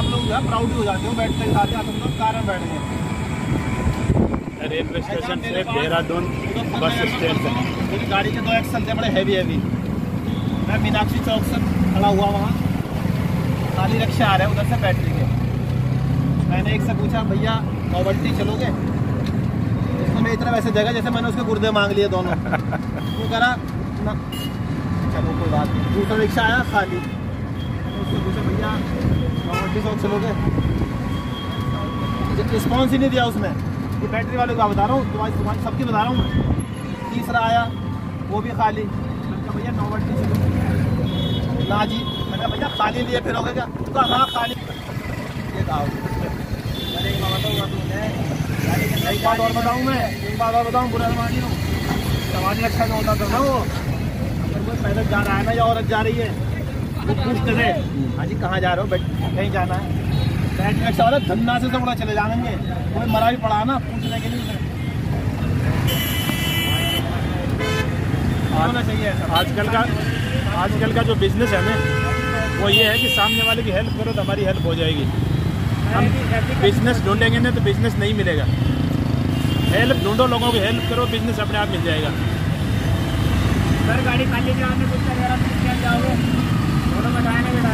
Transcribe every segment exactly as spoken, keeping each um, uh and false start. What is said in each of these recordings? आप लोग जो है प्राउड हो जाते हो, बैठते खाते आप लोग कार में बैठ गए। रेलवे स्टेशन से देहरादून बस स्टैंड से मेरी गाड़ी के दो एक्शन थे बड़े हैवी हैवी। मैं मीनाक्षी चौक से खड़ा हुआ, वहाँ खाली रिक्शा आ रहे हैं उधर से बैटरी के। मैंने एक से पूछा भैया नौबट्टी चलोगे, उसने मैं इतना वैसे जगह जैसे मैंने उसके गुर्दे मांग लिए दोनों। वो कह रहा ना चलो कोई बात नहीं। दूसरा रिक्शा आया खाली, उसने पूछा भैया नौबट्टी चौक चलोगे, रिस्पॉन्स ही नहीं दिया उसने। ये बैटरी वालों को बता रहा हूँ, तुम्हारी तुम्हारी सबकी बता रहा हूँ मैं। तीसरा आया वो भी खाली, मैंने कहा भैया नौबट्टी चलो ना जी। मैंने कहा भैया खाली लिए फिर हो गया क्या? हाँ खाली। ये गाँव मैंने एक बात बताऊँगा तुमने, एक बात और बताऊँ मैं एक बात और बताऊँ बुरा समानी हूँ, समानी अच्छा नहीं होता था ना। वो अगर कोई पैदल जा रहा है ना या औरत जा रही है, वो पूछ करे हाँ जी कहाँ जा रहे हो, बैठ कहीं जाना है, बैठ अच्छा वाला धंधा से थोड़ा चले जाएंगे। कोई मरा भी पड़ा ना पूछने के लिए। आजकल का आजकल का जो बिजनेस है ना, वो ये है कि सामने वाले की हेल्प करो तो हमारी हेल्प हो जाएगी। हम बिजनेस ढूंढेंगे ना तो बिजनेस नहीं मिलेगा। हेल्प ढूंढो, लोगों की हेल्प करो, बिजनेस अपने आप मिल जाएगा। सर गाड़ी खाली जाओगे थोड़ा बताया ना बेटा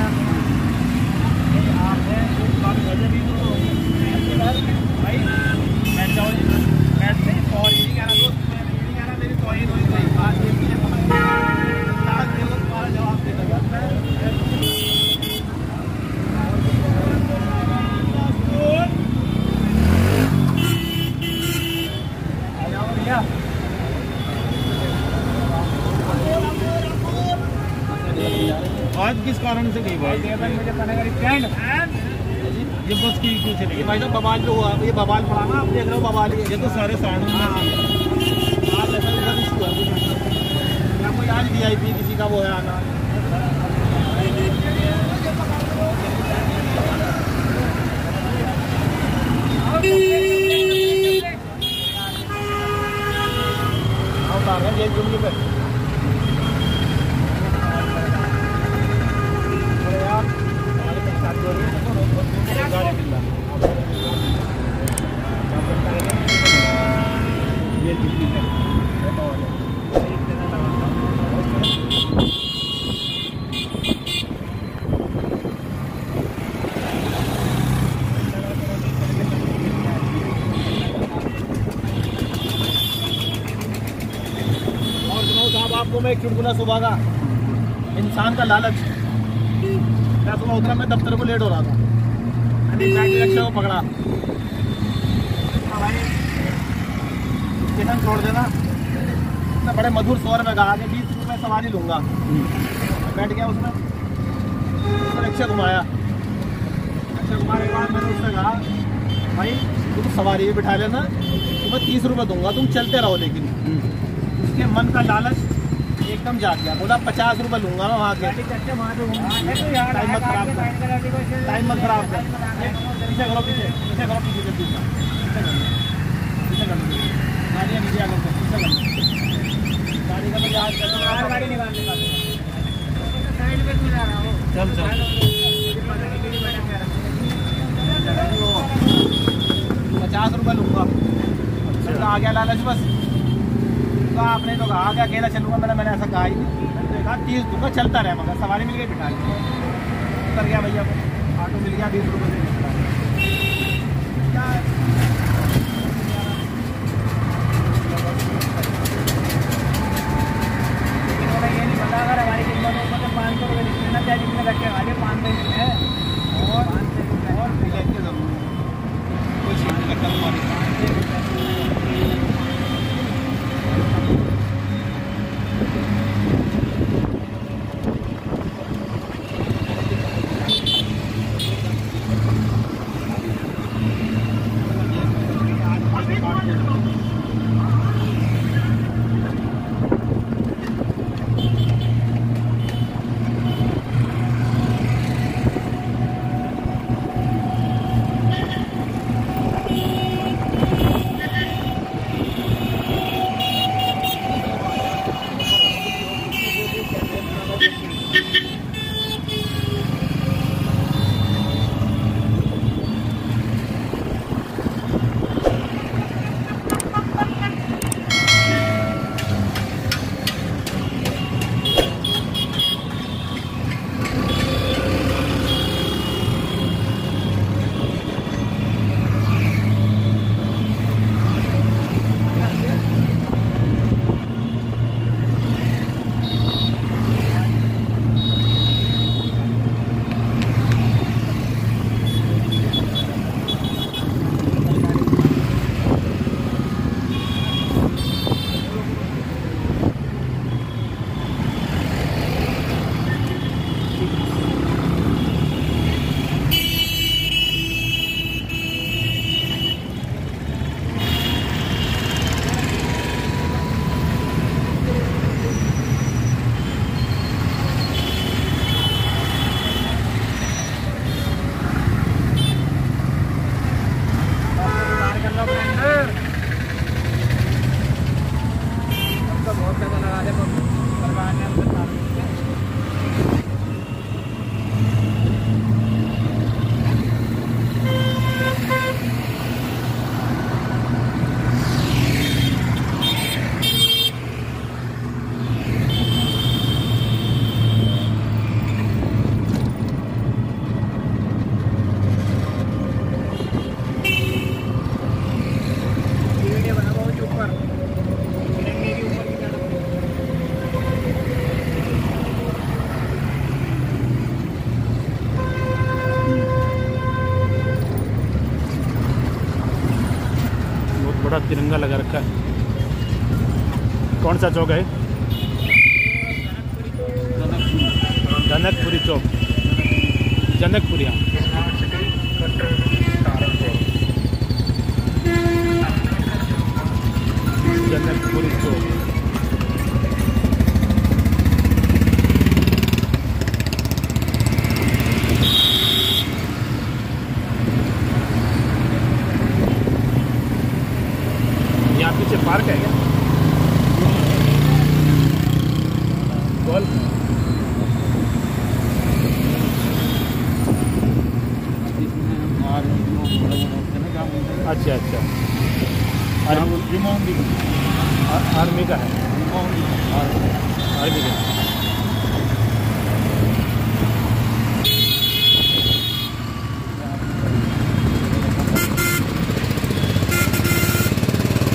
आज किस कारण से गई भाई? ये बस की क्यों चली गई भाई? तो बवाल जो हुआ, ये बवाल पड़ा ना, आप देख रहे हो बवाल ही है। ये तो सारे सहारनपुर में आज ऐसा इधर इशू है ना, कोई आज वी आई पी किसी का वो है आना। ये जुमले पे आपको मैं एक चुटकुला सुबह का, इंसान का लालच। मैं सुबह उतरा, मैं दफ्तर को लेट हो रहा था, रिक्शा को पकड़ा, भाई स्टेशन छोड़ देना। उसने बड़े मधुर स्वर में कहा कि बीस रुपये सवारी लूँगा। बैठ गया उसमें, उसने रिक्शा घुमाया। रिक्शा घुमाने के बाद मैंने उससे कहा भाई तुम सवारी भी बिठा लेना, तुम्हें तीस रुपये दूंगा, तुम चलते रहो। लेकिन उसके मन का लालच एकदम जा गया, बोला पचास रुपये लूँगा मैं वहाँ के। टाइम मत खराब कर, टाइम मत खराब कर, पीछे करो, पीछे पीछे करो, पीछे जल्दी का पीछे कर लो, गाड़ियाँ नीचे आ गई, पीछे कर लो गाड़ी का। मैं याद कर गाड़ी निकाल निकाल साइड पे चला रहा हूँ, चल चल पचास रुपये लूँगा। आ गया लालच बस। आपने तो कहा क्या अकेला चलूँगा, मैंने मैंने ऐसा कहा ही नहीं। मैंने कहा तीस दूंगा, चलता रहे मगर सवारी मिल गई बिठा ली। उतर गया भैया, ऑटो मिल गया बीस रुपये से। इन्होंने ये नहीं पता अगर हमारी किलो में ऊपर से पाँच सौ रुपये निकलना चाहिए, जितने घटे वाले पाँच सौ रुपये और पाँच सौ रुपये और भैया के जरूर कोई चीज़ नहीं लगता हमारे। बड़ा तिरंगा लगा रखा है। कौन सा चौक है? जनकपुरी चौक। जनकपुरी जनकपुरी चौक। यहाँ पीछे पार्क है क्या? गोल्फ अच्छा अच्छा आर्मी आर्मी का है। आर्मी का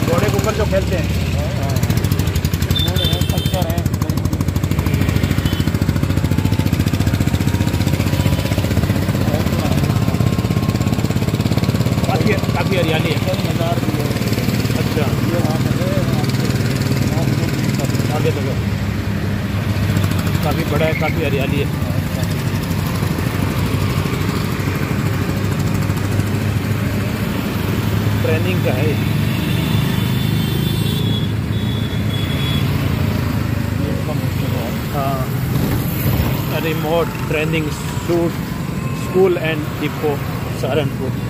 घोड़े के ऊपर जो खेलते हैं पत्थर है। काफ़ी हरियाली है, नज़ार भी है। अच्छा ये आगे तक काफ़ी बड़ा है, काफ़ी हरियाली है। ट्रेनिंग का है हाँ। Remote training shoot school and depot Saharanpur.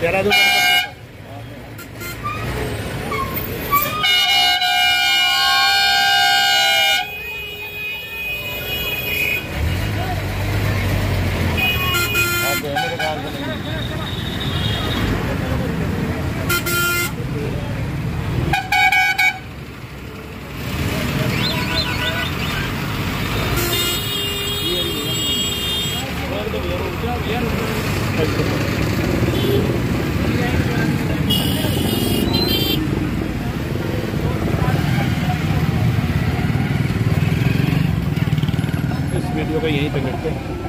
Dehradun video का यहीं तक करते हैं।